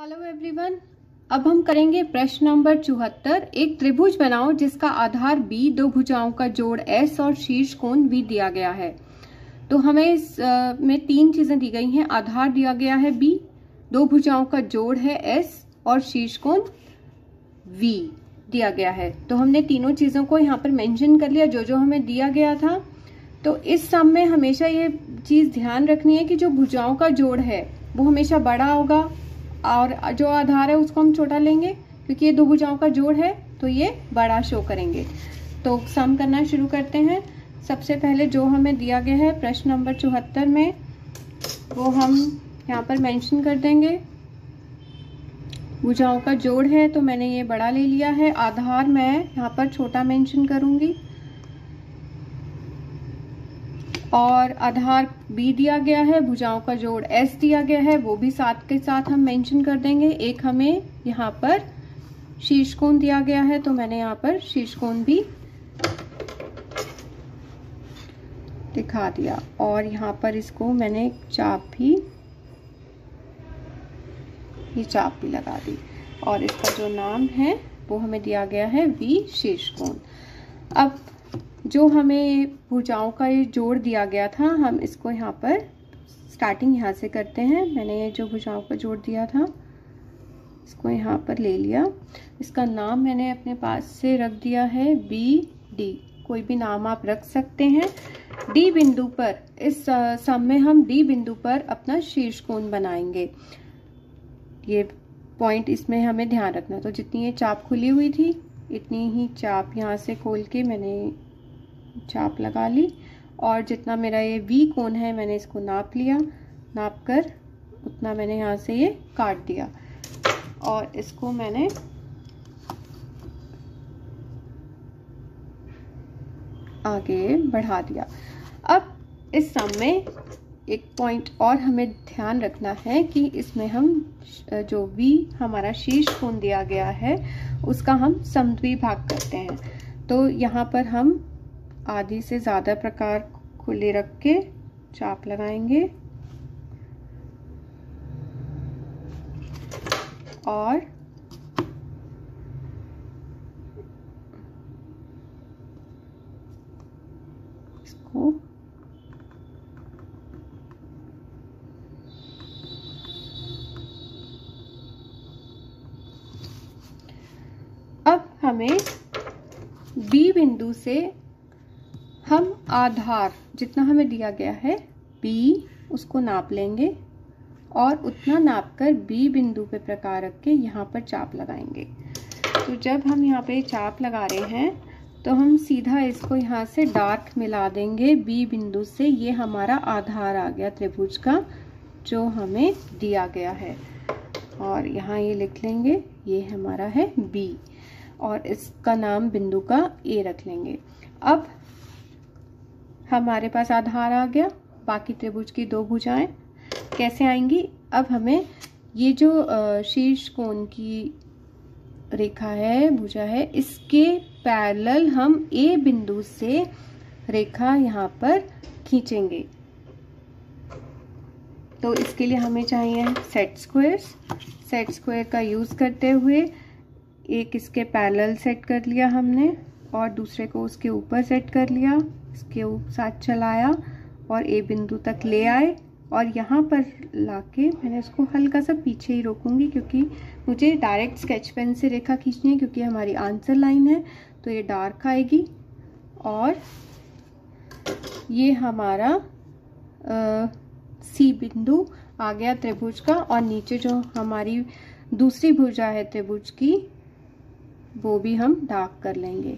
Hello everyone, अब हम करेंगे प्रश्न नंबर 74। एक त्रिभुज बनाओ जिसका आधार B, दो भुजाओं का जोड़ S और शीर्ष कोण V दिया गया है। तो हमें इसमें तीन चीजें दी गई हैं। आधार दिया गया है B, दो भुजाओं का जोड़ है S और शीर्ष कोण V दिया गया है। तो हमने तीनों चीजों को यहाँ पर मेंशन कर लिया, जो जो हमें दिया गया था। तो इस सम में हमेशा ये चीज ध्यान रखनी है कि जो भुजाओं का जोड़ है वो हमेशा बड़ा होगा और जो आधार है उसको हम छोटा लेंगे, क्योंकि ये दो भुजाओं का जोड़ है तो ये बड़ा शो करेंगे। तो सम करना शुरू करते हैं। सबसे पहले जो हमें दिया गया है प्रश्न नंबर 74 में, वो हम यहाँ पर मेंशन कर देंगे। भुजाओं का जोड़ है तो मैंने ये बड़ा ले लिया है, आधार मैं यहाँ पर छोटा मेंशन करूँगी। और आधार B दिया गया है, भुजाओं का जोड़ S दिया गया है, वो भी साथ के साथ हम मेंशन कर देंगे। एक हमें यहाँ पर शीर्ष कोण दिया गया है तो मैंने यहाँ पर शीर्ष कोण भी दिखा दिया, और यहाँ पर इसको मैंने चाप भी लगा दी, और इसका जो नाम है वो हमें दिया गया है V शीर्ष कोण। अब जो हमें भुजाओं का ये जोड़ दिया गया था, हम इसको यहाँ पर स्टार्टिंग यहाँ से करते हैं। मैंने ये जो भुजाओं का जोड़ दिया था इसको यहाँ पर ले लिया, इसका नाम मैंने अपने पास से रख दिया है BD। कोई भी नाम आप रख सकते हैं। D बिंदु पर, इस सम में हम D बिंदु पर अपना शीर्ष कोण बनाएंगे। ये पॉइंट इसमें हमें ध्यान रखना। तो जितनी ये चाप खुली हुई थी इतनी ही चाप यहाँ से खोल के मैंने चाप लगा ली, और जितना मेरा ये V कोण है मैंने इसको नाप लिया, नाप कर उतना मैंने यहाँ से ये काट दिया, और इसको मैंने आगे बढ़ा दिया। अब इस सम में एक पॉइंट और हमें ध्यान रखना है कि इसमें हम जो V हमारा शीर्ष कोण दिया गया है उसका हम समद्विभाग करते हैं। तो यहाँ पर हम आधी से ज़्यादा प्रकार खुले रख के चाप लगाएंगे, और इसको अब हमें B बिंदु से हम आधार, जितना हमें दिया गया है B, उसको नाप लेंगे, और उतना नाप कर B बिंदु पे प्रकार रख के यहाँ पर चाप लगाएंगे। तो जब हम यहाँ पे चाप लगा रहे हैं तो हम सीधा इसको यहाँ से डार्क मिला देंगे B बिंदु से। ये हमारा आधार आ गया त्रिभुज का जो हमें दिया गया है, और यहाँ ये लिख लेंगे, ये हमारा है B, और इसका नाम बिंदु का A रख लेंगे। अब हमारे पास आधार आ गया, बाकी त्रिभुज की दो भुजाएं कैसे आएंगी। अब हमें ये जो शीर्ष कोण की रेखा है, भुजा है, इसके पैरेलल हम A बिंदु से रेखा यहाँ पर खींचेंगे। तो इसके लिए हमें चाहिए सेट स्क्वायर्स। सेट स्क्वायर का यूज़ करते हुए एक इसके पैरेलल सेट कर लिया हमने, और दूसरे को उसके ऊपर सेट कर लिया, इसके साथ चलाया और A बिंदु तक ले आए, और यहाँ पर लाके मैंने इसको हल्का सा पीछे ही रोकूंगी, क्योंकि मुझे डायरेक्ट स्केच पेन से रेखा खींचनी है, क्योंकि हमारी आंसर लाइन है तो ये डार्क आएगी। और ये हमारा C बिंदु आ गया त्रिभुज का, और नीचे जो हमारी दूसरी भुजा है त्रिभुज की वो भी हम डार्क कर लेंगे।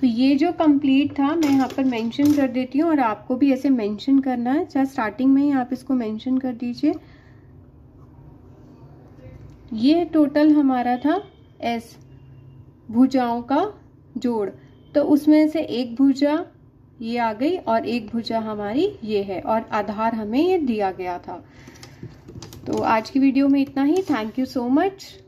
तो ये जो कंप्लीट था मैं यहाँ पर मेंशन कर देती हूँ, और आपको भी ऐसे मेंशन करना है, चाहे स्टार्टिंग में ही आप इसको मेंशन कर दीजिए। ये टोटल हमारा था S भुजाओं का जोड़, तो उसमें से एक भुजा ये आ गई और एक भुजा हमारी ये है, और आधार हमें ये दिया गया था। तो आज की वीडियो में इतना ही। Thank you so much.